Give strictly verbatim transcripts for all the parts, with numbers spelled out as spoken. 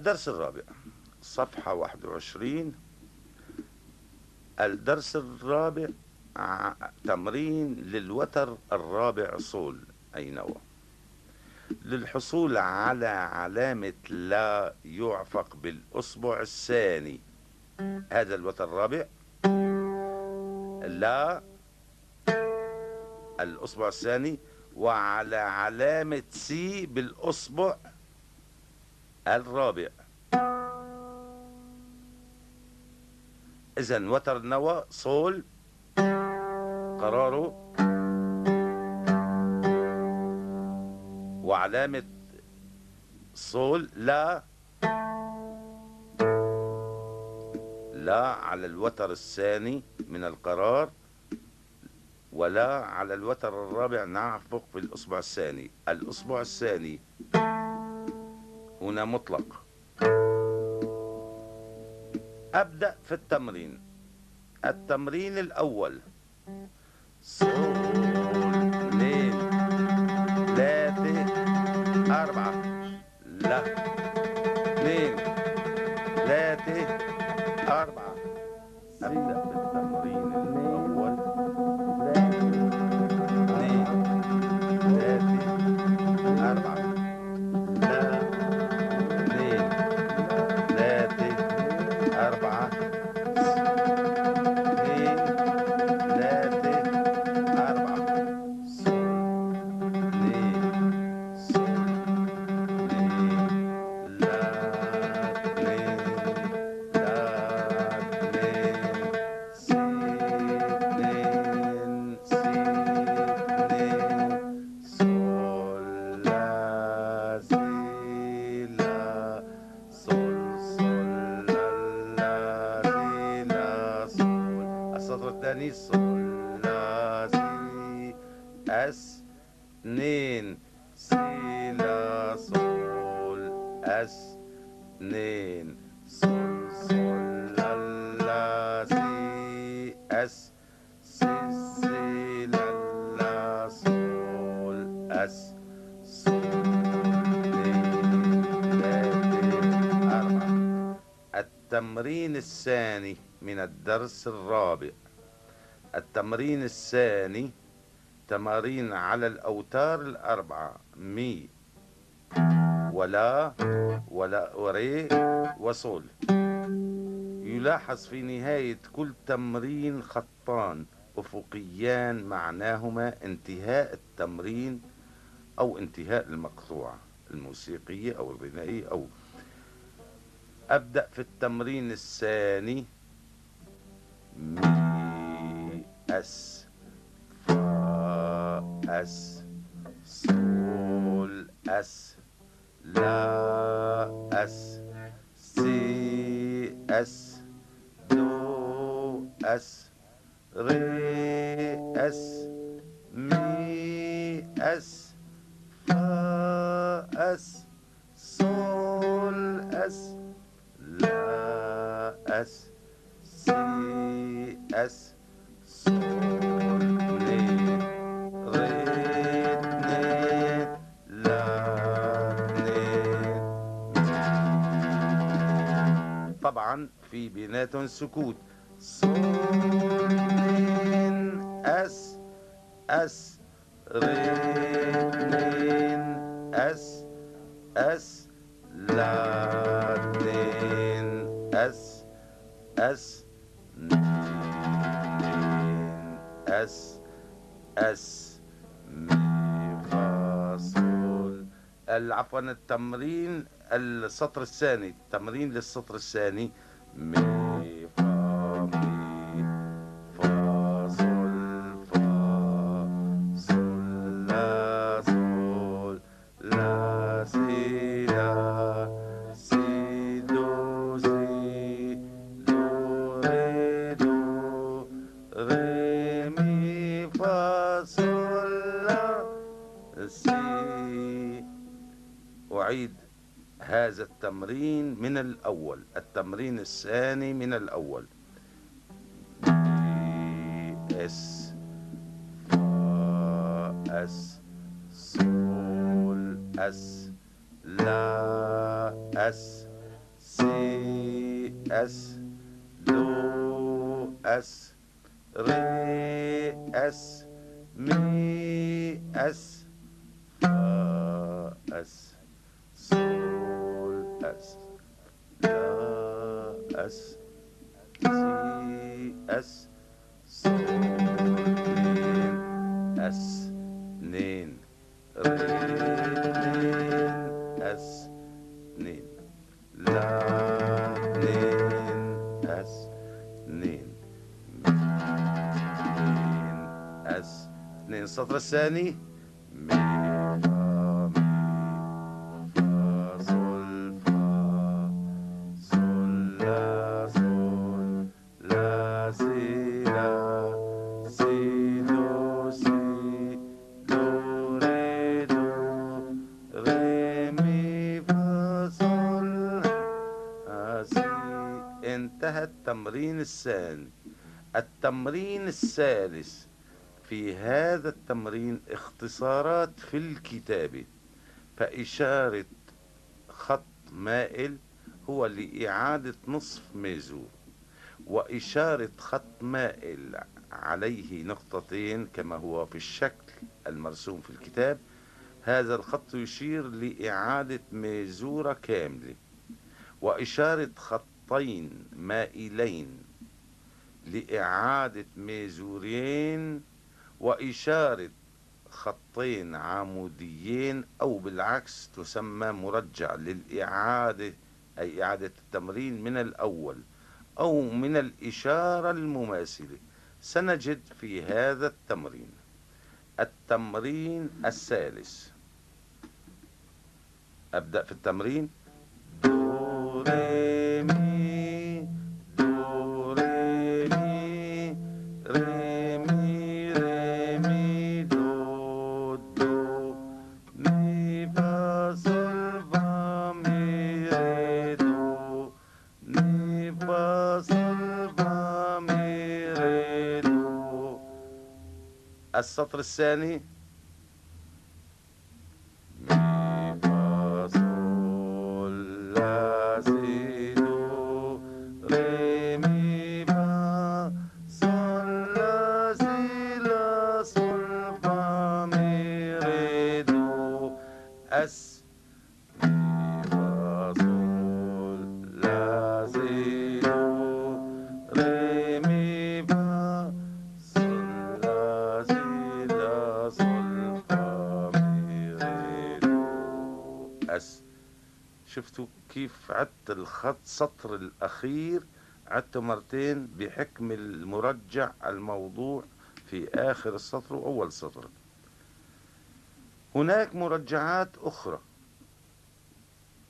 الدرس الرابع صفحة واحد وعشرين. الدرس الرابع تمرين للوتر الرابع صول أي نوع للحصول على علامة لا يعفق بالأصبع الثاني. هذا الوتر الرابع لا الأصبع الثاني وعلى علامة سي بالأصبع الرابع. إذن وتر النوى صول قراره وعلامة صول لا لا على الوتر الثاني من القرار ولا على الوتر الرابع نعفق في الأصبع الثاني. الأصبع الثاني هنا مطلق. أبدأ في التمرين. التمرين الأول صول اثنين ثلاثة أربعة لا اثنين ثلاثة أربعة. أبدأ في التمرين الأول اثنين ثلاثة أربعة التمرين الثاني من الدرس الرابع. التمرين الثاني تمارين على الأوتار الأربعة مي ولا ولا وري وصول. يلاحظ في نهاية كل تمرين خطان أفقيان معناهما انتهاء التمرين أو انتهاء المقطوعة الموسيقية أو الغنائية. أو أبدأ في التمرين الثاني مي أس فا أس صول أس لا أس سي أس دو أس ري أس مي أس فا أس صول أس لا أس سي أس صول اثنين ري اثنين لا اثنين. طبعا في بينات سكوت صول اثنين أس أس ري اثنين أس أس لا اثنين أس أس اثنين أس أس مي فا صول. عفوا التمرين السطر الثاني. التمرين للسطر الثاني مي فا مي فا صول فا صول لا صول لا سي هذا التمرين من الأول. التمرين الثاني من الأول مي اس فا اس صول اس لا اس سي اس دو اس ري اس مي اس فا اس صول اس لا اس سي اس صول اس نين رين اس نين لا نين اس نين مين اس نين. السطر الثاني مي فا مي فا صول فا صول لا صول لا سي لا سي دو سي دو ري دو ري مي فا صول سي. انتهى التمرين الثاني. التمرين الثالث. في هذا التمرين اختصارات في الكتابة، فإشارة خط مائل هو لإعادة نصف ما زول، وإشارة خط مائل عليه نقطتين كما هو في الشكل المرسوم في الكتاب، هذا الخط يشير لإعادة مازورة كاملة، وإشارة خطين مائلين لإعادة مازورين، وإشارة خطين عموديين أو بالعكس تسمى مرجع للإعادة، أي إعادة التمرين من الأول أو من الإشارة المماثلة. سنجد في هذا التمرين. التمرين الثالث. أبدأ في التمرين. دو ري مي دو ري مي ري مي ري مي دو دو مي فا صول فا مي ري دو مي فا صول فا مي ري دو. السطر الثاني أس. شفتوا كيف عدت الخط سطر الأخير عدته مرتين بحكم المرجع الموضوع في آخر السطر وأول سطر. هناك مرجعات أخرى،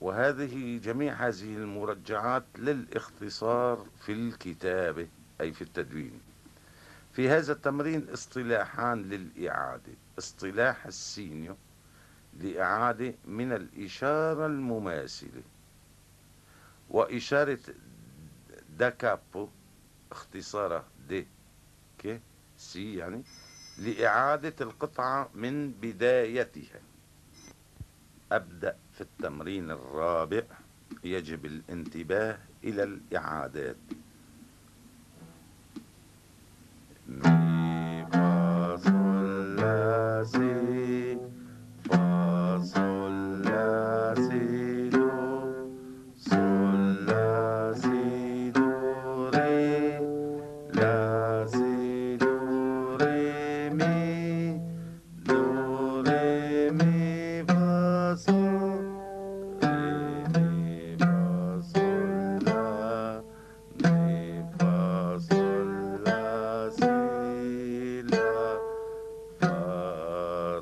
وهذه جميع هذه المرجعات للاختصار في الكتابة أي في التدوين. في هذا التمرين اصطلاحان للإعادة. اصطلاح السينيو لإعادة من الإشارة المماثلة، وإشارة دا كابو اختصارها دي كي سي يعني لإعادة القطعة من بدايتها. أبدأ في التمرين الرابع. يجب الانتباه إلى الإعادات. مي فا صول لا سي فا صول لا سي دو صول لا سي دو ري لا سي دو ري مي دو ري مي فا صول ري مي فا صول لا مي فا صول لا سي لا فا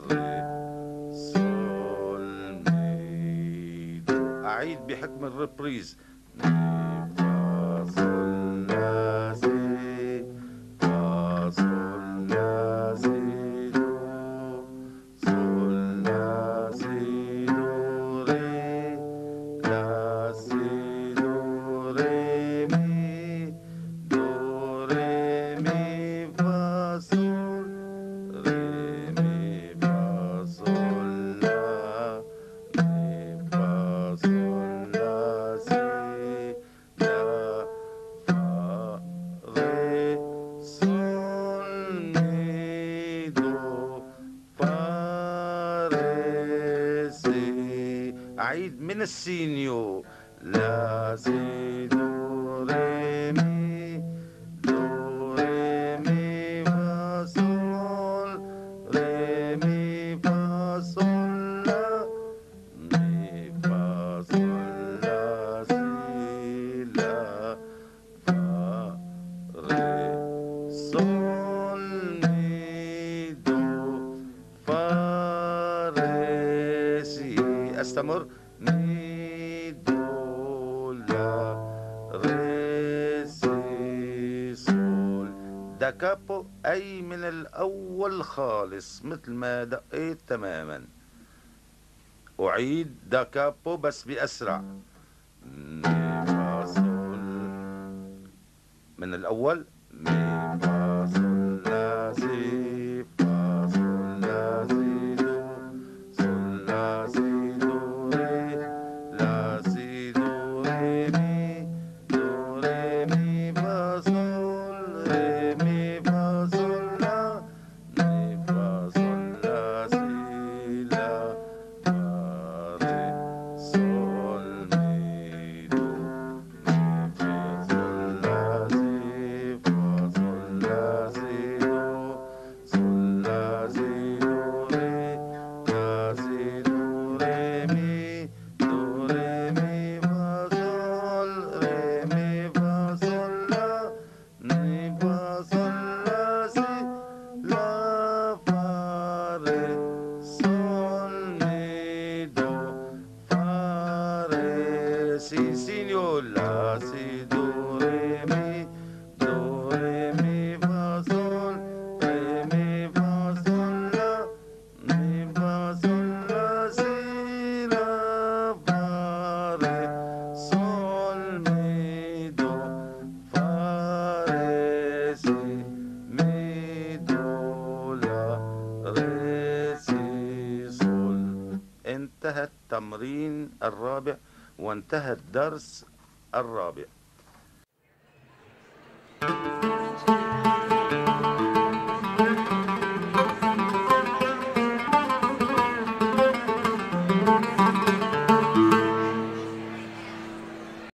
السينيو لا سي دو ري مي دو ري مي فا صول ري مي فا صول لا مي فا صول لا سي لا فا ري صول مي دو فا ري سي. استمر مي دو لا ري سي صول. دا كابو أي من الأول خالص مثل ما دقيت تماما. أعيد دا كابو بس بأسرع. مي فا صول من الأول. مي فا صول لا سي فا صول لا سي دو صول لا سي انتهى التمرين الرابع وانتهى الدرس الرابع.